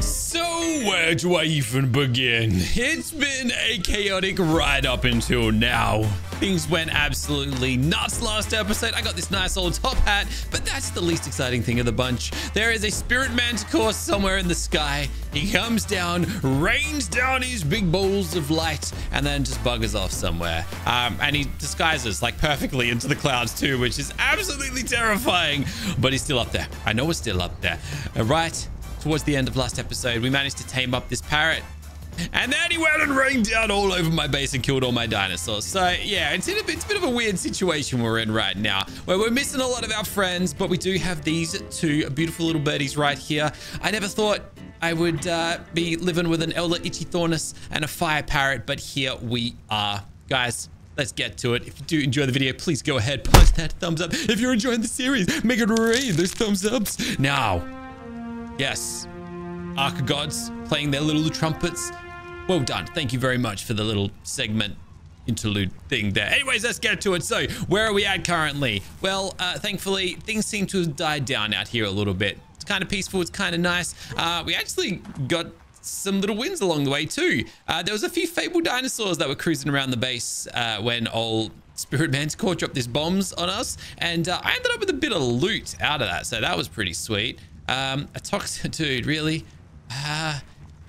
So where do I even begin? It's been a chaotic ride up until now. Things went absolutely nuts last episode. I got this nice old top hat, but that's the least exciting thing of the bunch. There is a Spirit Manticore somewhere in the sky. He comes down, rains down his big bowls of light, and then just buggers off somewhere. And he disguises like perfectly into the clouds too, which is absolutely terrifying. But he's still up there. I know we're still up there. All right. Towards the end of last episode, we managed to tame up this parrot. And then he went and rained down all over my base and killed all my dinosaurs. So, yeah, it's a bit of a weird situation we're in right now, where we're missing a lot of our friends, but we do have these two beautiful little birdies right here. I never thought I would be living with an Elder Ichthyornis and a Fire Parrot, but here we are. Guys, let's get to it. If you do enjoy the video, please go ahead, punch that thumbs up. If you're enjoying the series, make it rain those thumbs ups. Now... yes, ARK gods playing their little trumpets. Well done. Thank you very much for the little segment interlude thing there. Anyways, let's get to it. So where are we at currently? Well, thankfully, things seem to have died down out here a little bit. It's kind of peaceful. It's kind of nice. We actually got some little wins along the way too. There was a few fabled dinosaurs that were cruising around the base when old Spirit Manticore dropped his bombs on us. And I ended up with a bit of loot out of that. So that was pretty sweet. A toxic dude, really?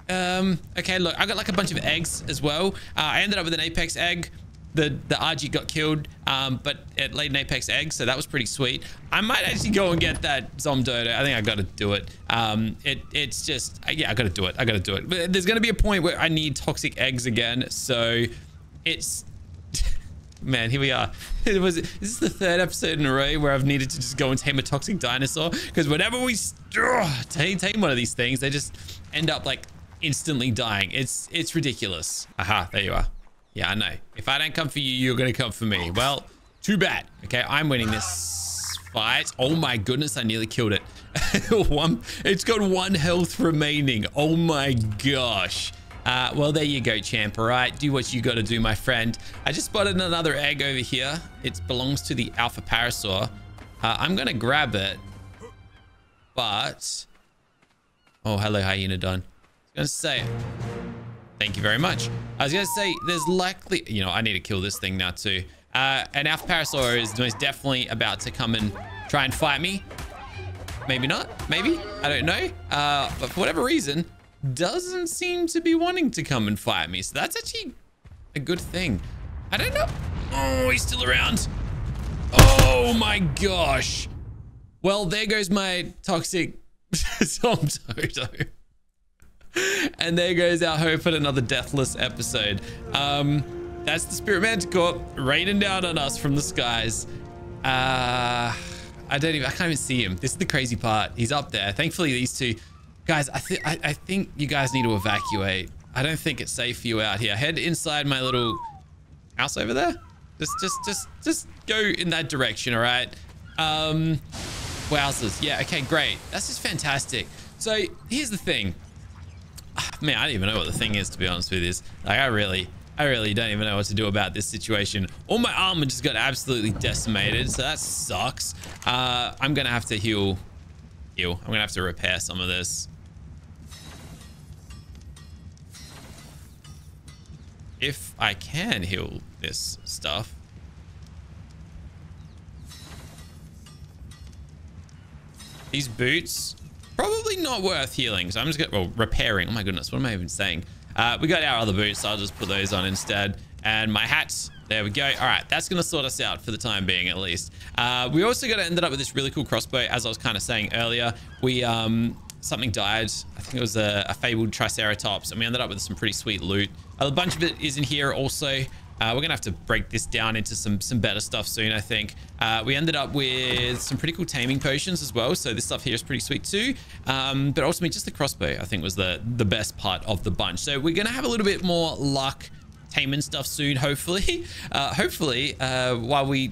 Okay, look, I got like a bunch of eggs as well. I ended up with an apex egg. The RG got killed, but it laid an apex egg, so that was pretty sweet. I might actually go and get that Zom Dodo. I think I gotta do it. It's just, yeah, I gotta do it. I gotta do it. But there's gonna be a point where I need toxic eggs again, so it's... Man, here we are. This is the third episode in a row where I've needed to just go and tame a toxic dinosaur, because whenever we tame one of these things, they just end up like instantly dying. It's ridiculous. Aha, there you are. Yeah, I know. If I don't come for you, you're gonna come for me. Well, too bad. Okay, I'm winning this fight. Oh my goodness, I nearly killed it. It's got one health remaining. Oh my gosh. Well, there you go, champ. All right, do what you got to do, my friend. I just spotted another egg over here. It belongs to the Alpha Parasaur. I'm going to grab it, but... oh, hello, Hyena Dawn. I was going to say... thank you very much. I was going to say, there's likely... you know, I need to kill this thing now, too. An Alpha Parasaur is most definitely about to come and try and fight me. Maybe not. Maybe. I don't know. But for whatever reason... doesn't seem to be wanting to come and fight me. So that's actually a good thing. I don't know. Oh, he's still around. Oh my gosh. Well, there goes my toxic Zom Dodo. And there goes our hope at another deathless episode. That's the Spirit Manticore raining down on us from the skies. I can't even see him. This is the crazy part. He's up there. Thankfully, these two... guys, I think you guys need to evacuate. I don't think it's safe for you out here. Head inside my little house over there. Just go in that direction, all right? Wowzers. Yeah, okay, great. That's just fantastic. So here's the thing. Man, I don't even know what the thing is, to be honest with you. Like, I really don't even know what to do about this situation. All my armor just got absolutely decimated, so that sucks. I'm going to have to heal... I'm gonna have to repair some of this. If I can heal this stuff. These boots, probably not worth healing. So I'm just gonna, well, repairing. Oh my goodness, what am I even saying? We got our other boots, so I'll just put those on instead. And my hats. There we go. All right, that's going to sort us out for the time being, at least. We also got to end up with this really cool crossbow, as I was kind of saying earlier. We something died. I think it was a fabled triceratops, and we ended up with some pretty sweet loot. A bunch of it is in here also. We're going to have to break this down into some better stuff soon, I think. We ended up with some pretty cool taming potions as well, so this stuff here is pretty sweet too. But ultimately, just the crossbow, I think, was the best part of the bunch. So we're going to have a little bit more luck taming stuff soon, hopefully. While we...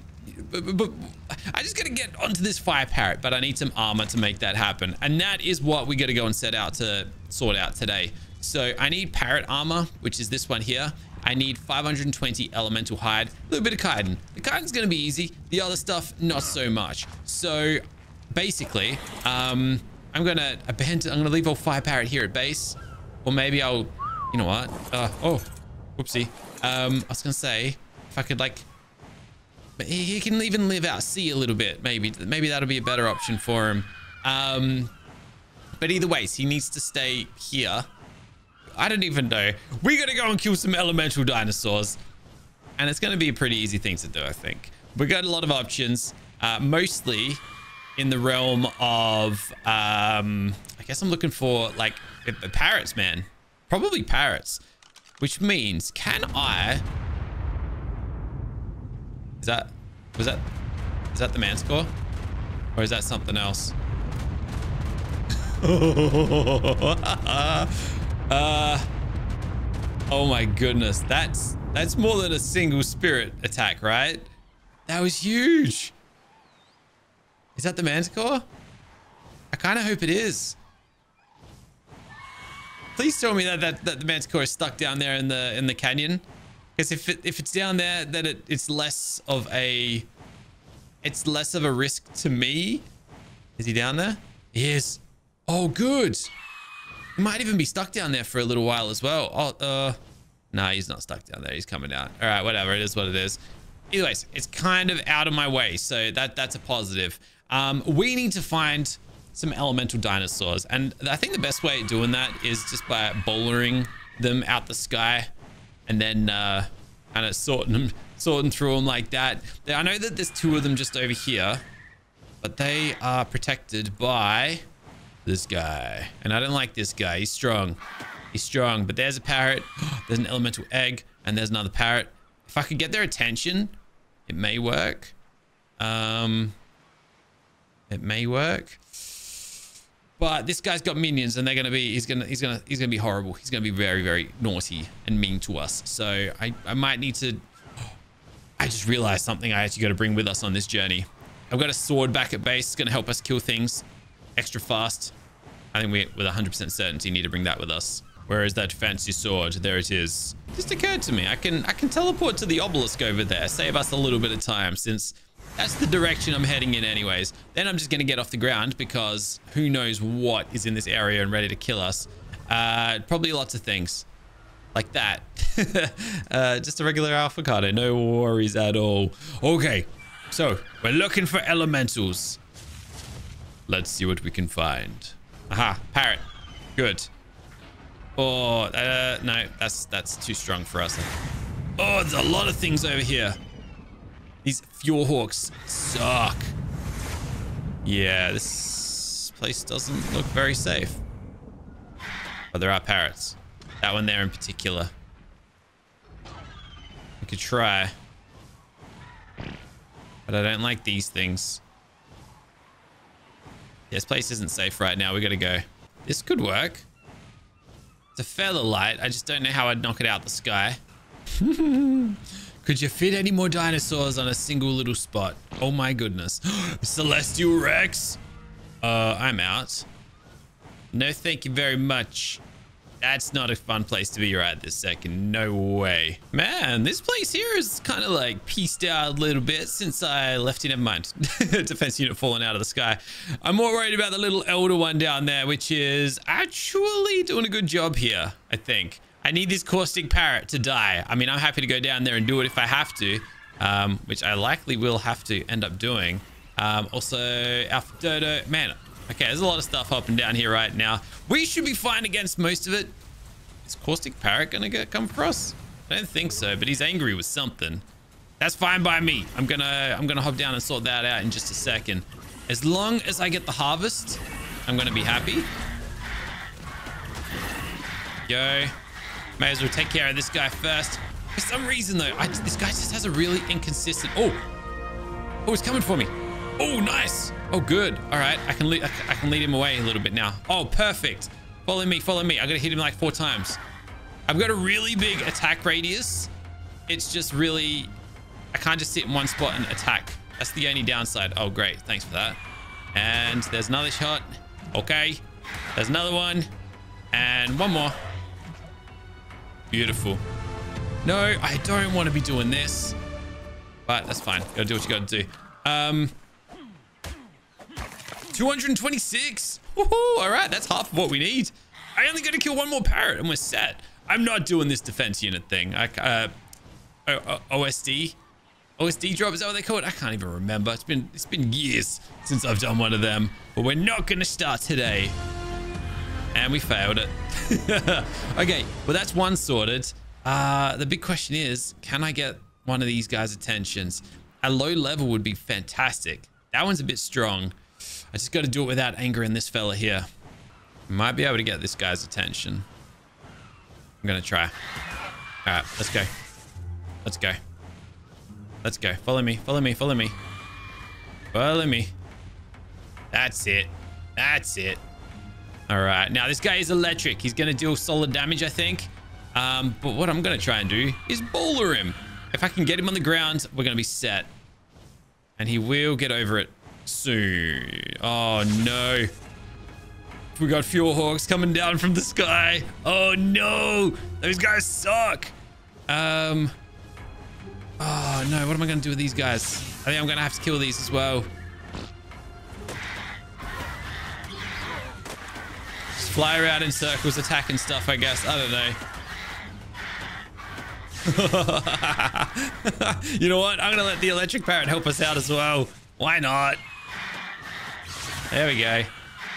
I just gotta get onto this Fire Parrot, but I need some armor to make that happen. And that is what we gotta go and set out to sort out today. So I need parrot armor, which is this one here. I need 520 elemental hide, a little bit of chitin. The chitin's gonna be easy. The other stuff, not so much. So basically, I'm gonna abandon. I'm gonna leave all Fire Parrot here at base, or maybe I'll, you know what? Oh, whoopsie. I was gonna say if I could like, but he can even live out sea a little bit. Maybe that'll be a better option for him. But either ways, he needs to stay here. I don't even know. We're going to go and kill some elemental dinosaurs. And it's going to be a pretty easy thing to do, I think. We got a lot of options, mostly in the realm of, I guess I'm looking for, like, parrots, man. Probably parrots. Which means, can I... Is that the Manticore? Or is that something else? Oh my goodness, that's more than a single spirit attack, right? That was huge. Is that the Manticore? I kind of hope it is. Please tell me that the Manticore is stuck down there in the canyon, because if it's down there, that it's less of a risk to me. Is he down there? He is. Oh, good. He might even be stuck down there for a little while as well. Oh, nah, he's not stuck down there. He's coming out. All right, whatever. It is what it is. Anyways, it's kind of out of my way, so that's a positive. We need to find some elemental dinosaurs, and I think the best way of doing that is just by bowlering them out the sky, and then kind of sorting through them like that. I know that there's two of them just over here, but they are protected by this guy, and I don't like this guy. He's strong. But there's a parrot, there's an elemental egg, and there's another parrot. If I could get their attention, it may work. But this guy's got minions, and they're gonna be he's gonna be horrible. He's gonna be very, very naughty and mean to us. So I might need to I just realized something I actually got to bring with us on this journey. I've got a sword back at base. It's gonna help us kill things extra fast. I think we, with 100% certainty, need to bring that with us. Where is that fancy sword? There it is. It just occurred to me, I can teleport to the obelisk over there. Save us a little bit of time, since that's the direction I'm heading in anyways. Then I'm just going to get off the ground, because who knows what is in this area and ready to kill us. Probably lots of things like that. Just a regular avocado, no worries at all. Okay, so we're looking for elementals. Let's see what we can find. Aha, parrot. Good. Oh, no, that's too strong for us. Oh, there's a lot of things over here. These Fuel Hawks suck. Yeah, this place doesn't look very safe. But there are parrots. That one there in particular. We could try. But I don't like these things. Yeah, this place isn't safe right now. We gotta go. This could work. It's a feather light. I just don't know how I'd knock it out the sky. Could you fit any more dinosaurs on a single little spot? Oh my goodness. Celestial Rex. I'm out. No, thank you very much. That's not a fun place to be right this second. No way. Man, this place here is kind of like pieced out a little bit since I left it. Never mind. Defense unit falling out of the sky. I'm more worried about the little elder one down there, which is actually doing a good job here, I think. I need this caustic parrot to die. I mean, I'm happy to go down there and do it if I have to, which I likely will have to end up doing. Also, Alpha Dodo. Man, okay, there's a lot of stuff hopping down here right now. We should be fine against most of it. Is Caustic Parrot going to come for us? I don't think so, but he's angry with something. That's fine by me. I'm gonna hop down and sort that out in just a second. As long as I get the harvest, I'm going to be happy. Yo. May as well take care of this guy first. For some reason, though, this guy just has a really inconsistent... Oh! Oh, he's coming for me. Oh, nice. Oh, good. All right. I can lead him away a little bit now. Oh, perfect. Follow me. Follow me. I'm going to hit him like 4 times. I've got a really big attack radius. It's just really... I can't just sit in one spot and attack. That's the only downside. Oh, great. Thanks for that. And there's another shot. Okay. There's another one. And one more. Beautiful. No, I don't want to be doing this. But that's fine. Got to do what you got to do. 226. Woohoo! All right, that's half of what we need. I only got to kill one more parrot and we're set. I'm not doing this defense unit thing. OSD drop, is that what they call it? I can't even remember. It's been years since I've done one of them. But we're not going to start today. And we failed it. Okay, well, that's one sorted. The big question is, can I get one of these guys' attentions? A low level would be fantastic. That one's a bit strong. I just got to do it without angering this fella here. Might be able to get this guy's attention. I'm going to try. All right, let's go. Let's go. Let's go. Follow me. Follow me. Follow me. Follow me. That's it. That's it. All right. Now, this guy is electric. He's going to deal solid damage, I think. But what I'm going to try and do is bowler him. If I can get him on the ground, we're going to be set. And he will get over it soon. Oh, no. We got Fuel Hawks coming down from the sky. Oh, no. Those guys suck. Oh, no. What am I going to do with these guys? I think I'm going to have to kill these as well. Just fly around in circles, attacking stuff, I guess. I don't know. You know what? I'm going to let the electric parrot help us out as well. Why not? There we go.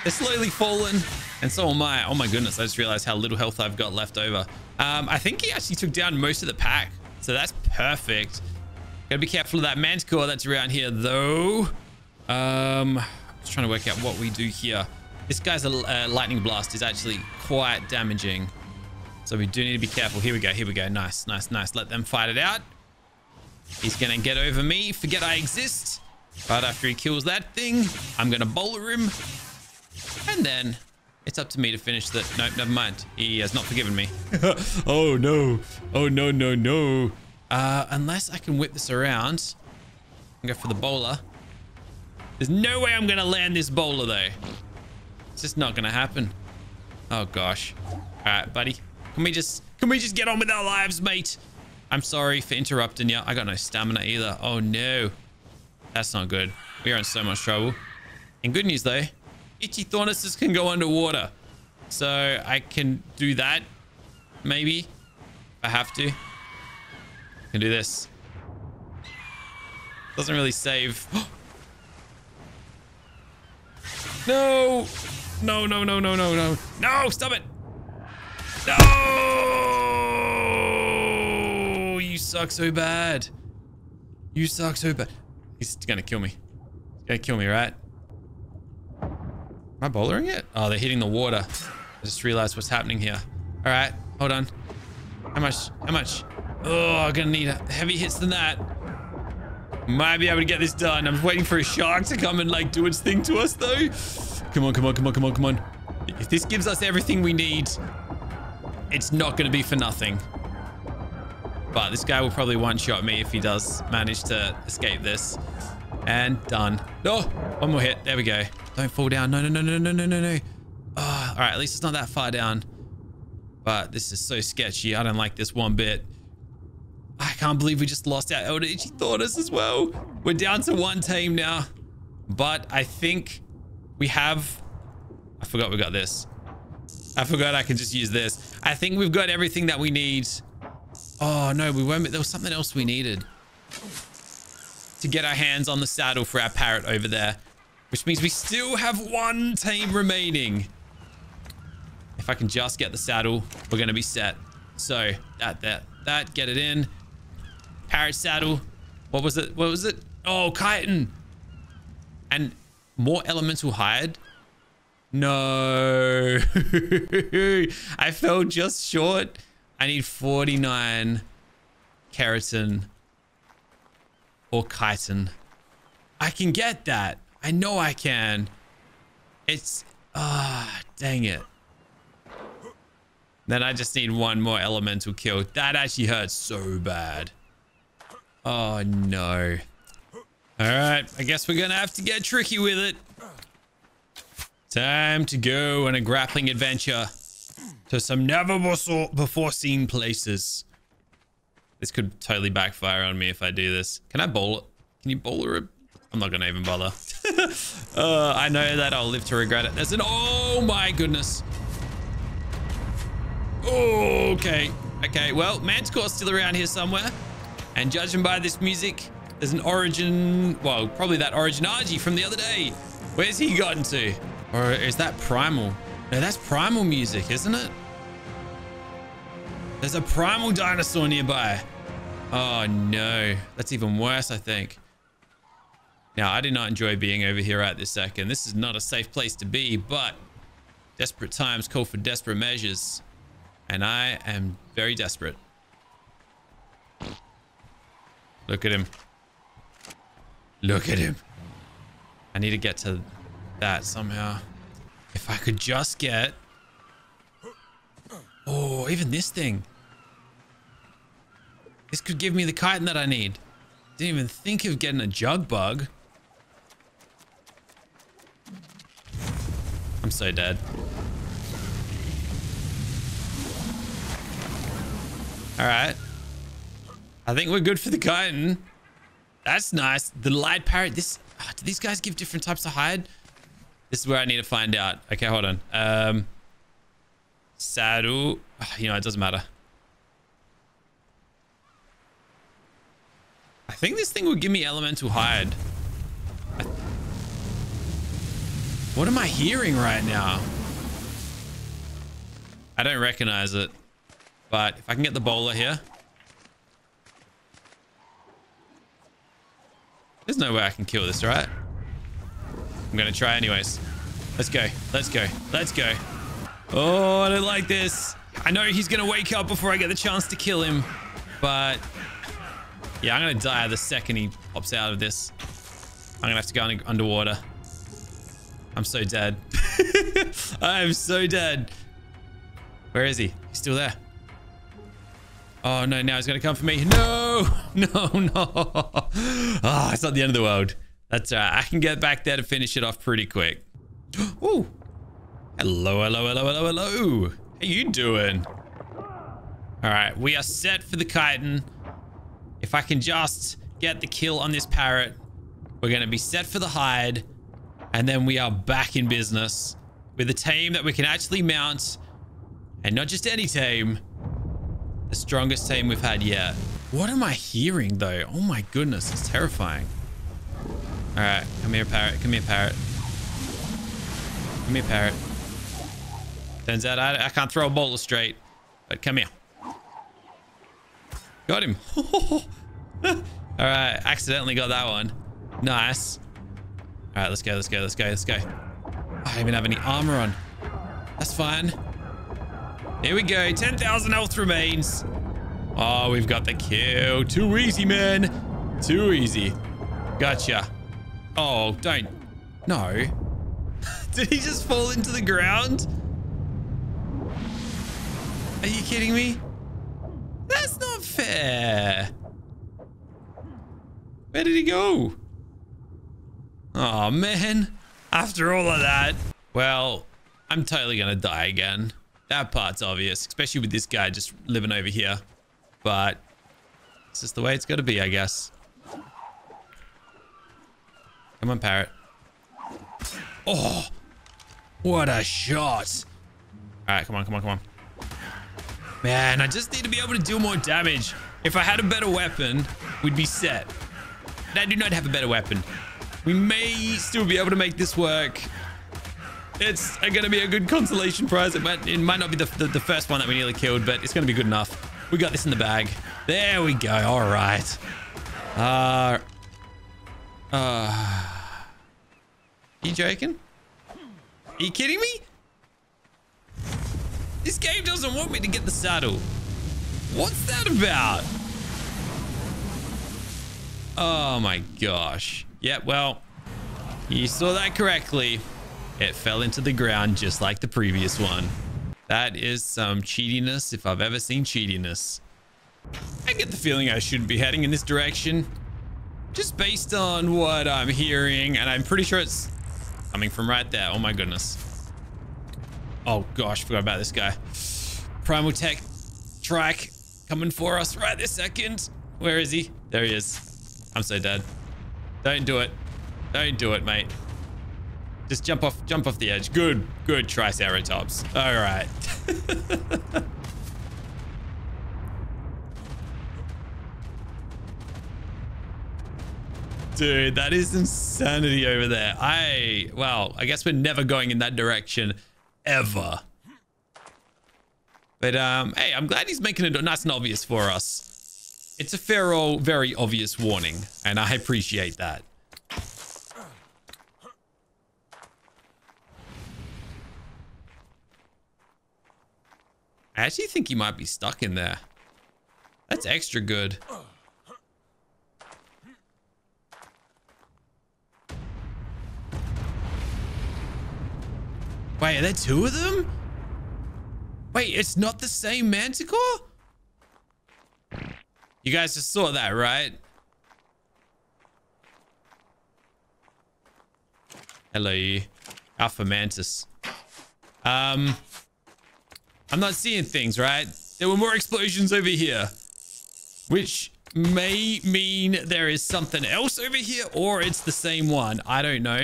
They're slowly falling. And so am I. Oh, my goodness. I just realized how little health I've got left over. I think he actually took down most of the pack. So that's perfect. Gotta be careful of that manticore that's around here, though. Just trying to work out what we do here. This guy's lightning blast is actually quite damaging. So we do need to be careful. Here we go. Here we go. Nice, nice, nice. Let them fight it out. He's gonna get over me. Forget I exist. But after he kills that thing, I'm gonna bowler him. And then it's up to me to finish that. Nope, never mind. He has not forgiven me. Oh, no. Oh, no, no, no. Unless I can whip this around. I'll go for the bowler. There's no way I'm going to land this bowler, though. It's just not going to happen. Oh, gosh. All right, buddy. Can we just get on with our lives, mate? I'm sorry for interrupting you. I got no stamina either. Oh, no. That's not good. We are in so much trouble. And good news, though. Ichthyornis can go underwater. So I can do that. Maybe. If I have to. I can do this. Doesn't really save. No. No, no, no, no, no, no. No, stop it. No. You suck so bad. You suck so bad. He's going to kill me. He's going to kill me, right? Am I bowlering it? Oh, they're hitting the water. I just realized what's happening here. All right, hold on. How much? How much? Oh, I'm gonna need heavy hits than that. Might be able to get this done. I'm waiting for a shark to come and like do its thing to us though. Come on, come on, come on, come on, come on. If this gives us everything we need, it's not gonna be for nothing. But this guy will probably one-shot me if he does manage to escape this. And done. Oh, one more hit. There we go. Don't fall down. No, no, no, no, no, no, no, no. Oh, all right, at least it's not that far down. But this is so sketchy. I don't like this one bit. I can't believe we just lost our Elder Ichthyornis as well. We're down to one team now. But I think we have... I forgot we got this. I forgot I could just use this. I think we've got everything that we need. Oh, no, we weren't... There was something else we needed. To get our hands on the saddle for our parrot over there. Which means we still have one team remaining. If I can just get the saddle, we're going to be set. So, that, get it in. Parrot saddle. What was it? What was it? Oh, chitin. And more elemental hide? No. I fell just short. I need 49 keratin. Or chitin. I can get that. I know I can. It's... Ah, oh, dang it. Then I just need one more elemental kill. That actually hurts so bad. Oh, no. Alright, I guess we're gonna have to get tricky with it. Time to go on a grappling adventure to some never-before-seen places. This could totally backfire on me if I do this. Can I bowl it? Can you bowler it? I'm not going to even bother. I know that I'll live to regret it. There's an... Oh, my goodness. Oh, okay. Okay, well, Manticore's still around here somewhere. And judging by this music, there's an origin... Well, probably that origin Argy from the other day. Where's he gotten to? Or is that Primal? No, that's Primal music, isn't it? There's a Primal dinosaur nearby. Oh, no. That's even worse, I think. Now, I do not enjoy being over here right this second. This is not a safe place to be, but desperate times call for desperate measures. And I am very desperate. Look at him. Look at him. I need to get to that somehow. If I could just get... Oh, even this thing. This could give me the chitin that I need. Didn't even think of getting a jug bug. I'm so dead. All right. I think we're good for the chitin. That's nice. The light parrot. This... Oh, do these guys give different types of hide? This is where I need to find out. Okay, hold on. Saddle. Oh, you know, it doesn't matter. I think this thing would give me elemental hide. What am I hearing right now? I don't recognize it. But if I can get the bowler here. There's no way I can kill this, right? I'm going to try anyways. Let's go. Let's go. Let's go. Oh, I don't like this. I know he's going to wake up before I get the chance to kill him. But... Yeah, I'm going to die the second he pops out of this. I'm going to have to go underwater. I'm so dead. I am so dead. Where is he? He's still there. Oh, no. Now he's going to come for me. No. No, no. Oh, it's not the end of the world. That's all right. I can get back there to finish it off pretty quick. Ooh. Hello, hello, hello, hello, hello. How you doing? All right. We are set for the chitin. If I can just get the kill on this parrot, we're going to be set for the hide. And then we are back in business with a tame that we can actually mount. And not just any tame. The strongest tame we've had yet. What am I hearing, though? Oh, my goodness. It's terrifying. All right. Come here, parrot. Come here, parrot. Come here, parrot. Turns out I can't throw a bowler straight. But come here. Got him. All right. Accidentally got that one. Nice. All right. Let's go. Let's go. Let's go. Let's go. I don't even have any armor on. That's fine. Here we go. 10,000 health remains. Oh, we've got the kill. Too easy, man. Too easy. Gotcha. Oh, don't. No. Did he just fall into the ground? Are you kidding me? That's not fair. Where did he go? Oh, man. After all of that. Well, I'm totally going to die again. That part's obvious. Especially with this guy just living over here. But it's just the way it's got to be, I guess. Come on, parrot. Oh, what a shot. All right, come on, come on, come on. Man, I just need to be able to do more damage. If I had a better weapon, we'd be set. But I do not have a better weapon. We may still be able to make this work. It's going to be a good consolation prize. It might not be the first one that we nearly killed, but it's going to be good enough. We got this in the bag. There we go. All right. You joking? Are you kidding me? This game doesn't want me to get the saddle. What's that about? Oh my gosh. Yeah, well, you saw that correctly. It fell into the ground just like the previous one. That is some cheatiness if I've ever seen cheatiness. I get the feeling I shouldn't be heading in this direction. Just based on what I'm hearing, and I'm pretty sure it's coming from right there. Oh my goodness. Oh, gosh, forgot about this guy. Primal Tech Trike coming for us right this second. Where is he? There he is. I'm so dead. Don't do it. Don't do it, mate. Just jump off the edge. Good, good Triceratops. All right. Dude, that is insanity over there. Well, I guess we're never going in that direction ever. But, hey, I'm glad he's making it nice and obvious for us. It's a feral, very obvious warning, and I appreciate that. I actually think he might be stuck in there. That's extra good. Wait, are there two of them? Wait, it's not the same Manticore? You guys just saw that, right? Hello, you. Alpha Mantis. I'm not seeing things, right? There were more explosions over here, which may mean there is something else over here, or it's the same one. I don't know.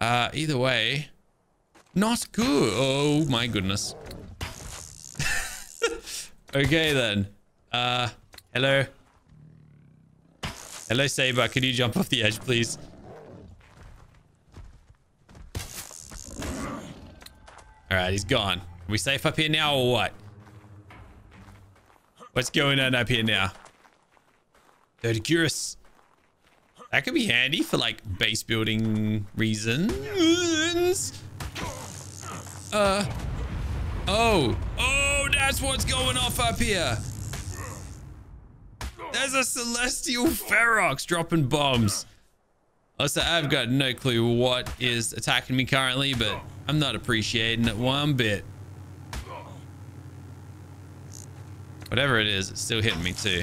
Either way. Not good. Oh my goodness. Okay then. Hello. Hello, Saber. Could you jump off the edge, please? All right, he's gone. Are we safe up here now or what? What's going on up here now? Dirty Gyrus. That could be handy for like base building reasons. Oh, that's what's going off up here. There's a Celestial Ferox dropping bombs. Also, I've got no clue what is attacking me currently, but I'm not appreciating it one bit. Whatever it is, it's still hitting me too.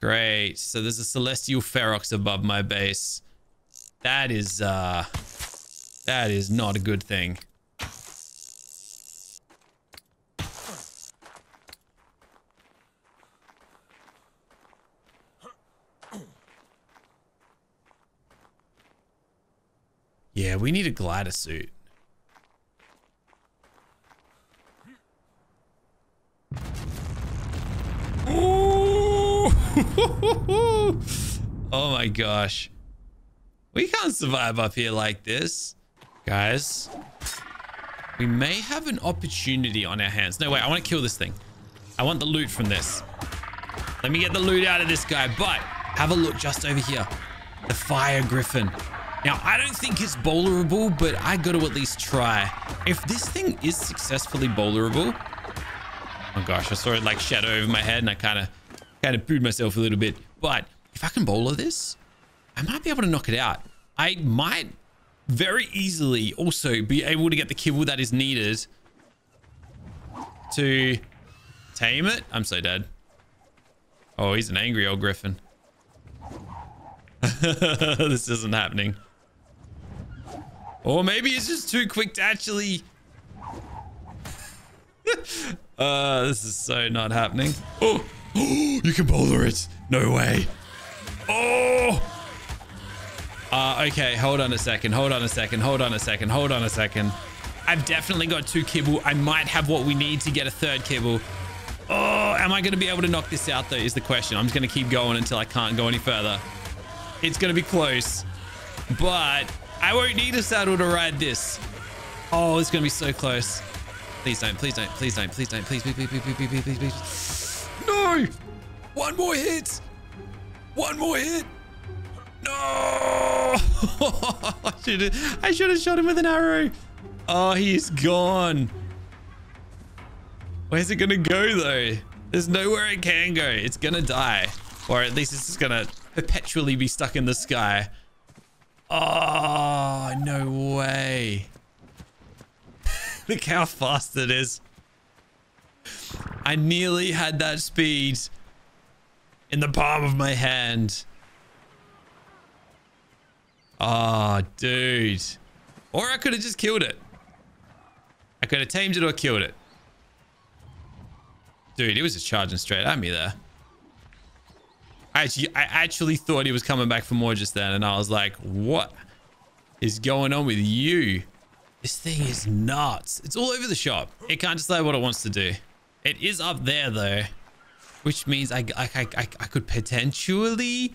Great, so there's a Celestial Ferox above my base. That is not a good thing. Yeah, we need a glider suit. Ooh! Oh my gosh. We can't survive up here like this. Guys, we may have an opportunity on our hands. No, wait, I want to kill this thing. I want the loot from this. Let me get the loot out of this guy, but have a look just over here. The Fire Griffin. Now, I don't think it's bowlerable, but I got to at least try. If this thing is successfully bowlerable... Oh gosh, I saw it like shadow over my head and I kind of pooed myself a little bit. But if I can bowler this, I might be able to knock it out. I might very easily also be able to get the kibble that is needed to tame it. I'm so dead. Oh, he's an angry old griffin. This isn't happening. Or maybe it's just too quick to actually... this is so not happening. Oh, you can bowler it. No way. Oh! Okay, hold on a second. I've definitely got two kibble. I might have what we need to get a third kibble. Oh, am I going to be able to knock this out though is the question. I'm just going to keep going until I can't go any further. It's going to be close, but I won't need a saddle to ride this. Oh, it's going to be so close. Please don't. No! One more hit. No! I should have shot him with an arrow. Oh, he's gone. Where's it gonna go though? There's nowhere it can go. It's gonna die, or at least it's just gonna perpetually be stuck in the sky. Oh, no way. Look how fast it is. I nearly had that speed in the palm of my hand. Oh, dude. Or I could have just killed it. I could have tamed it or killed it. Dude, it was just charging straight at me there. I actually thought he was coming back for more just then, and I was like, what is going on with you? This thing is nuts. It's all over the shop. It can't decide what it wants to do. It is up there though, which means I could potentially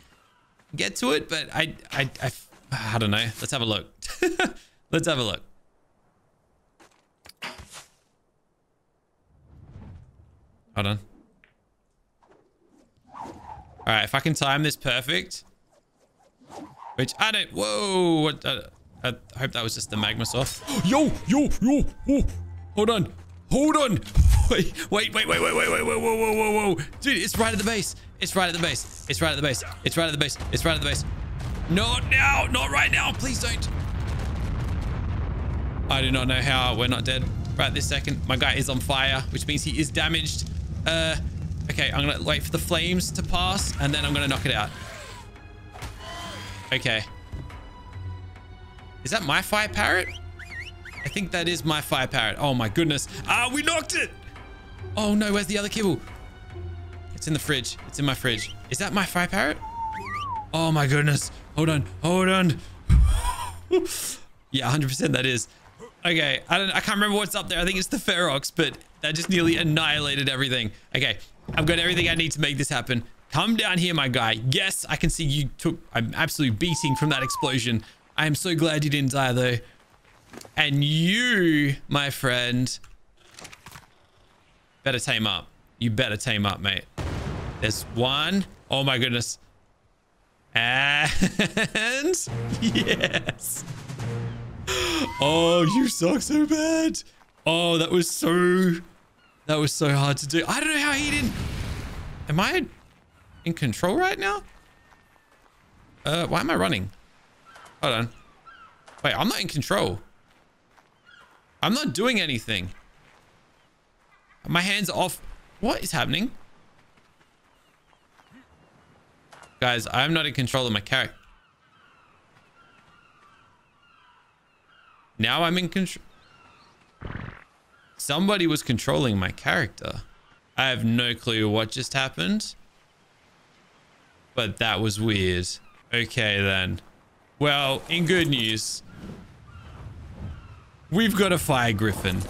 get to it, but I don't know. Let's have a look. Let's have a look. Hold on. All right, if I can time this perfect, which I don't. Whoa! What, I hope that was just the Magmasoft. Yo! Oh, hold on! Wait! Whoa! Dude, it's right at the base. It's right at the base. Not now! Not right now! Please don't. I do not know how we're not dead right this second. My guy is on fire, which means he is damaged. Okay, I'm gonna wait for the flames to pass, and then I'm gonna knock it out. Okay. Is that my Fire Parrot? I think that is my Fire Parrot. Oh my goodness. Ah, we knocked it! Oh no, where's the other kibble? It's in the fridge. It's in my fridge. Is that my Fire Parrot? Oh my goodness. Hold on. Yeah, 100% that is. Okay, I can't remember what's up there. I think it's the Ferox, but that just nearly annihilated everything. Okay, I've got everything I need to make this happen. Come down here, my guy. Yes, I can see you took an absolute beating from that explosion. I am so glad you didn't die, though. And you, my friend, better tame up. You better tame up, mate. There's one. Oh, my goodness. And yes. Oh, you suck so bad. Oh, that was so hard to do. I don't know how he didn't. Am I in control right now? Why am I running? Hold on. Wait, I'm not in control. I'm not doing anything. My hands are off. What is happening? Guys, I'm not in control of my character. Now I'm in control. Somebody was controlling my character. I have no clue what just happened. But that was weird. Okay, then. Well, in good news, we've got a Fire Griffin.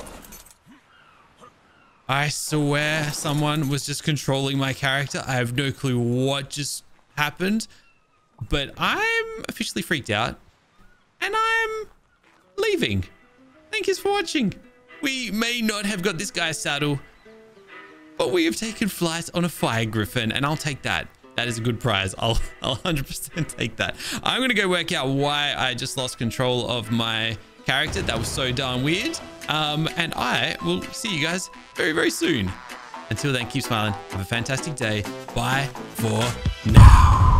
I swear someone was just controlling my character. I have no clue what just happened. But I'm officially freaked out. And I'm leaving. Thank you for watching. We may not have got this guy's saddle, but we have taken flight on a Fire Griffin, and I'll take that. That is a good prize. I'll 100% take that. I'm gonna go work out why I just lost control of my character. That was so darn weird. And I will see you guys very, very soon. Until then, keep smiling. Have a fantastic day. Bye for now.